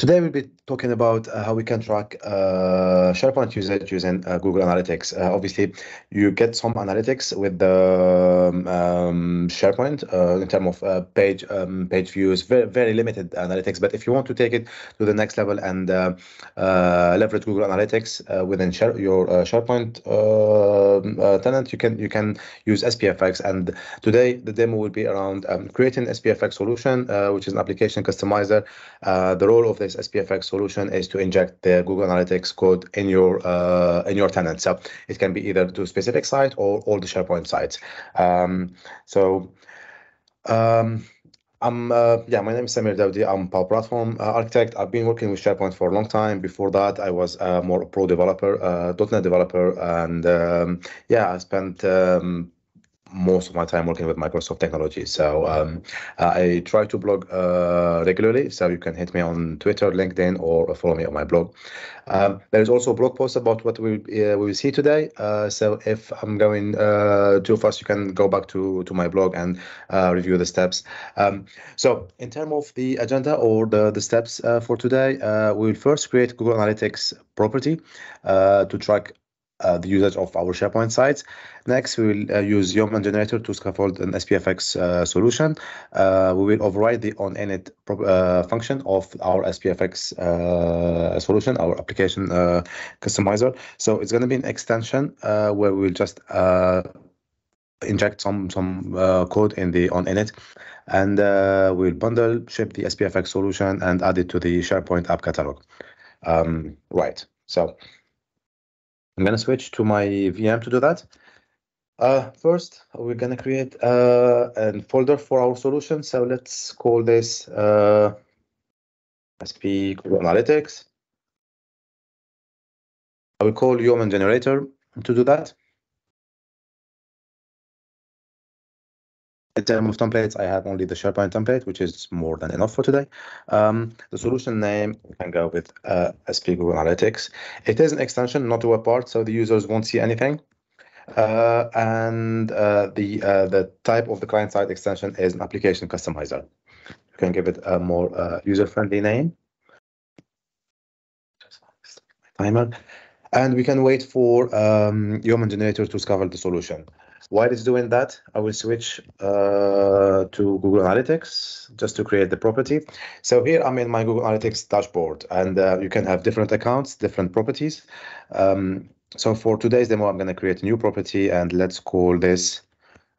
Today we'll be talking about how we can track SharePoint usage using Google Analytics. Obviously, you get some analytics with the SharePoint in terms of page views, very limited analytics. But if you want to take it to the next level and leverage Google Analytics within your SharePoint tenant, you can use SPFx. And today the demo will be around creating an SPFx solution, which is an application customizer. The role of this SPFx solution is to inject the Google Analytics code in your tenant. So it can be either to a specific site or all the SharePoint sites. My name is Samir Daoudi. I'm Power Platform architect. I've been working with SharePoint for a long time. Before that, I was more a pro developer, .NET developer, and I spent most of my time working with Microsoft technology. So I try to blog regularly, so you can hit me on Twitter, LinkedIn, or follow me on my blog. There is also a blog post about what we will see today. So if I'm going too fast, you can go back to my blog and review the steps. So in terms of the agenda or the steps for today, we will first create Google Analytics property to track the usage of our SharePoint sites. Next, we will use Yeoman generator to scaffold an SPFx solution. We will override the onInit function of our SPFx solution, our application customizer. So it's going to be an extension where we will just inject some code in the onInit, and we'll bundle, ship the SPFx solution, and add it to the SharePoint app catalog. So I'm going to switch to my VM to do that. First, we're going to create a folder for our solution. So let's call this SP Google Analytics. I will call Yeoman generator to do that. In terms of templates, I have only the SharePoint template, which is more than enough for today. The solution name, we can go with SP Google Analytics. It is an extension, not a web part, so the users won't see anything. The type of the client-side extension is an application customizer. You can give it a more user-friendly name. Just my timer. And we can wait for Yeoman generator to discover the solution. While it's doing that, I will switch to Google Analytics just to create the property. So here I'm in my Google Analytics dashboard, and you can have different accounts, different properties. So for today's demo, I'm going to create a new property, and let's call this,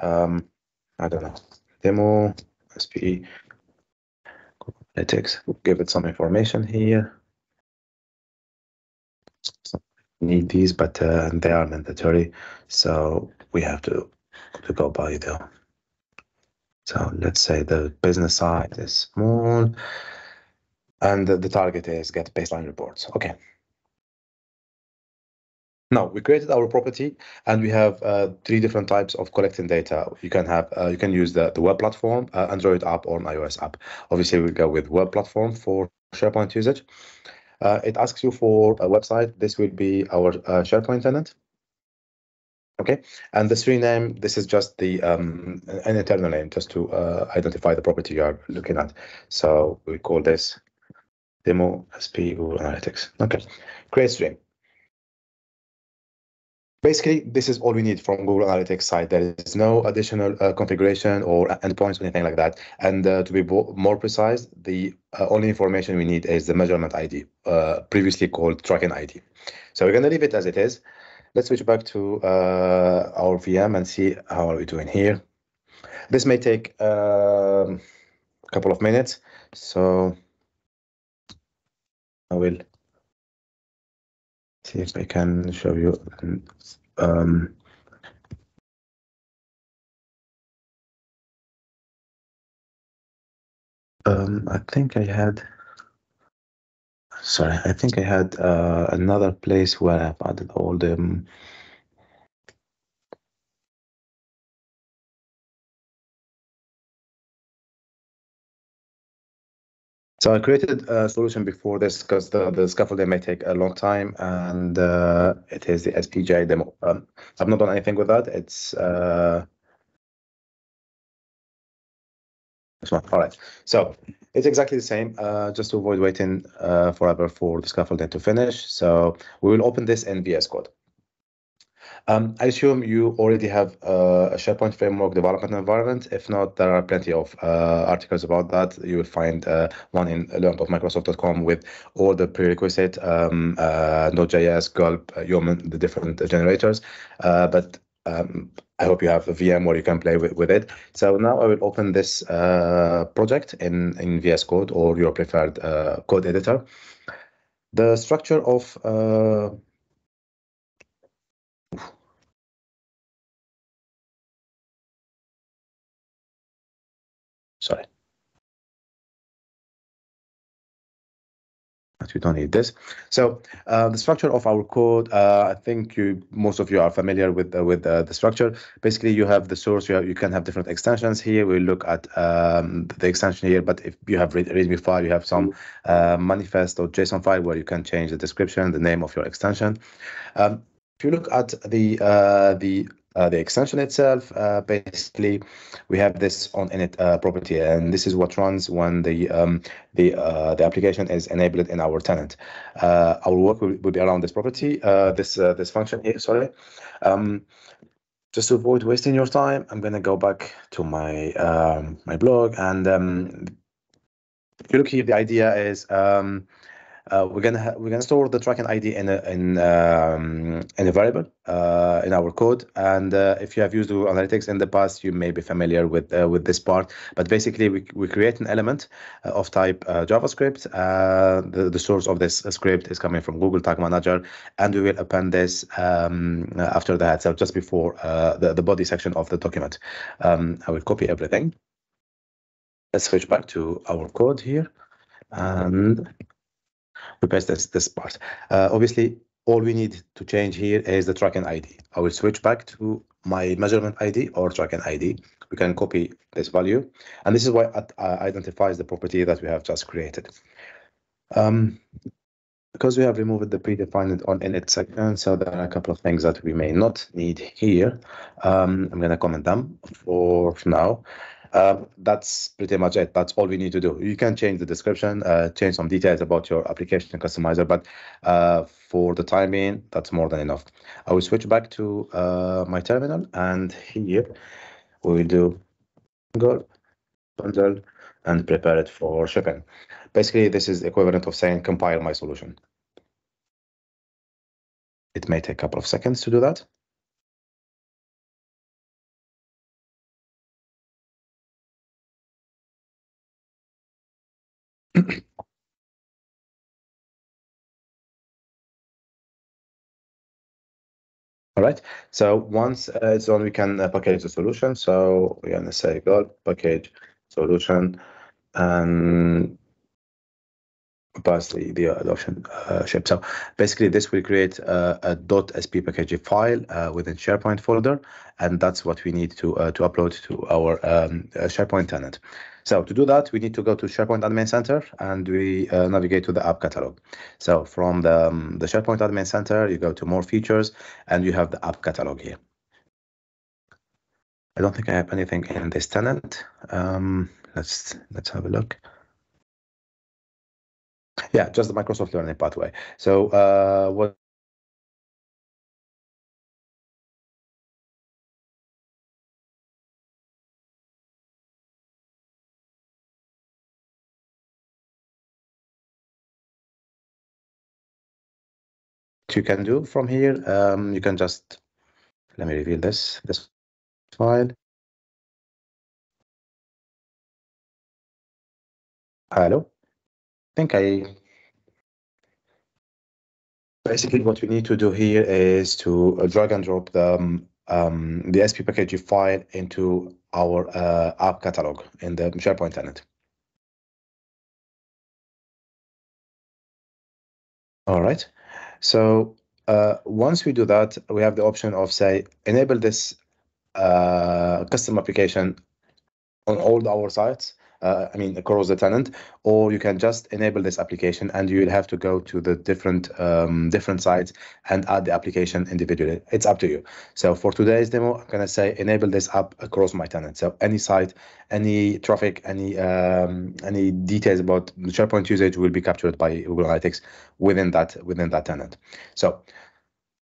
demo SPE Google Analytics. We'll give it some information here. Need these, but they are mandatory, so we have to go by them. So let's say the business side is small, and the target is get baseline reports. Okay. Now we created our property, and we have three different types of collecting data. You can have use the web platform, Android app, or an iOS app. Obviously, we'll go with web platform for SharePoint usage. It asks you for a website. This will be our SharePoint tenant. Okay, and the stream name, this is just the an internal name just to identify the property you are looking at. So we call this demo SP Google Analytics. Okay, create stream. Basically, this is all we need from Google Analytics side. There is no additional configuration or endpoints or anything like that. And to be more precise, the only information we need is the measurement ID, previously called tracking ID. So we're going to leave it as it is. Let's switch back to our VM and see how are we doing here. This may take a couple of minutes, so I will see if I can show you. I think I had another place where I've added all the. So I created a solution before this because the scaffolding may take a long time, and it is the SPJ demo. I've not done anything with that. It's all right. So It's exactly the same, just to avoid waiting forever for the scaffolding to finish. So we will open this in VS Code. I assume you already have a SharePoint framework development environment. If not, there are plenty of articles about that. You will find one in learn.microsoft.com with all the prerequisite, Node.js, Gulp, Yeoman, the different generators. But I hope you have a VM where you can play with it. So now I will open this project in VS Code or your preferred code editor. The structure of sorry, but you don't need this. So the structure of our code, I think most of you are familiar with the structure. Basically, you have the source. You can have different extensions here. We'll look at the extension here. But if you have readme file, you have some manifest or JSON file where you can change the description, the name of your extension. If you look at the extension itself, basically, we have this on init property, and this is what runs when the application is enabled in our tenant. Our work will be around this property, this function here. Sorry. Just to avoid wasting your time, I'm gonna go back to my my blog, and if you look here, the idea is we're gonna store the tracking ID in a variable in our code, and if you have used Google Analytics in the past, you may be familiar with this part. But basically, we create an element of type JavaScript. The source of this script is coming from Google Tag Manager, and we will append this after that. So just before the body section of the document, I will copy everything. Let's switch back to our code here, and we paste this part. Obviously, all we need to change here is the tracking ID. I will switch back to my measurement ID or tracking ID. We can copy this value, and this is what identifies the property that we have just created. Because we have removed the predefined on init section, so there are a couple of things that we may not need here. I'm going to comment them for now. That's pretty much it. That's all we need to do. You can change the description, change some details about your application customizer, but for the time being, that's more than enough. I will switch back to my terminal, and here we will do gulp bundle and prepare it for shipping. Basically, this is the equivalent of saying compile my solution. It may take a couple of seconds to do that. All right, so once it's done, we can package the solution. So we're going to say gulp package solution and pass the option ship. So basically, this will create a .sp package file within SharePoint folder, and that's what we need to upload to our SharePoint tenant. So to do that, we need to go to SharePoint Admin Center, and we navigate to the app catalog. So from the SharePoint Admin Center, you go to more features, and you have the app catalog here. I don't think I have anything in this tenant. Let's have a look. Yeah, just the Microsoft Learning Pathway. So what? You can do from here, you can just, let me reveal this file. Hello. Basically, what we need to do here is to drag and drop the SP package file into our app catalog in the SharePoint tenant. All right. So once we do that, we have the option of, say, enable this custom application on all our sites across the tenant, or you can just enable this application and you will have to go to the different different sites and add the application individually. It's up to you. So for today's demo, I'm going to say enable this app across my tenant. So any site, any traffic, any details about the SharePoint usage will be captured by Google Analytics within that tenant. So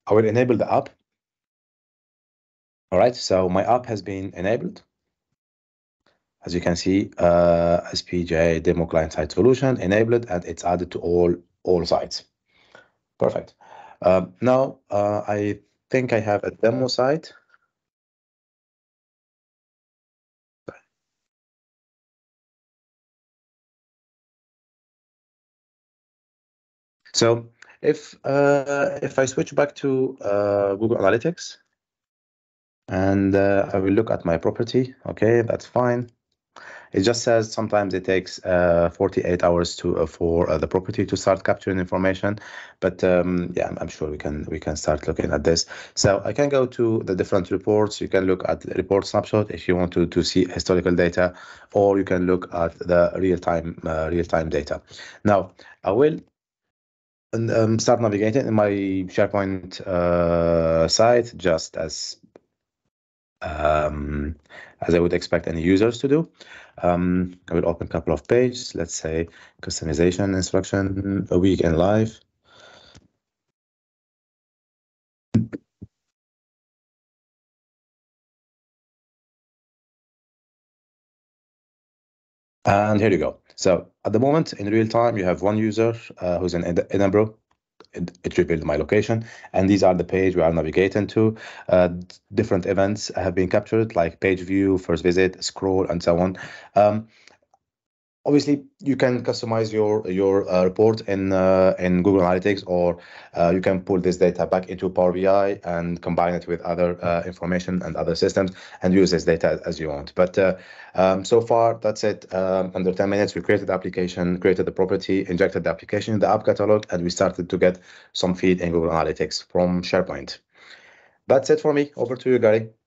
I will enable the app. All right, so my app has been enabled. As you can see, SPJ demo client-side solution enabled, and it's added to all sites. Perfect. Now I think I have a demo site. So if I switch back to Google Analytics, and I will look at my property. Okay, that's fine. It just says sometimes it takes 48 hours to for the property to start capturing information, but yeah, I'm sure we can start looking at this. So I can go to the different reports. You can look at the report snapshot if you want to see historical data, or you can look at the real-time data. Now I will start navigating in my SharePoint site just as I would expect any users to do. I will open a couple of pages. Let's say customization instruction, a week in life. And here you go. So at the moment, in real time, you have one user who's in Edinburgh. It revealed my location, and these are the page we are navigating to. Different events have been captured, like page view, first visit, scroll, and so on. Obviously, you can customize your report in Google Analytics, or you can pull this data back into Power BI and combine it with other information and other systems and use this data as you want. But so far, that's it. Under 10 minutes, we created the application, created the property, injected the application in the app catalog, and we started to get some feed in Google Analytics from SharePoint. That's it for me. Over to you, Gary.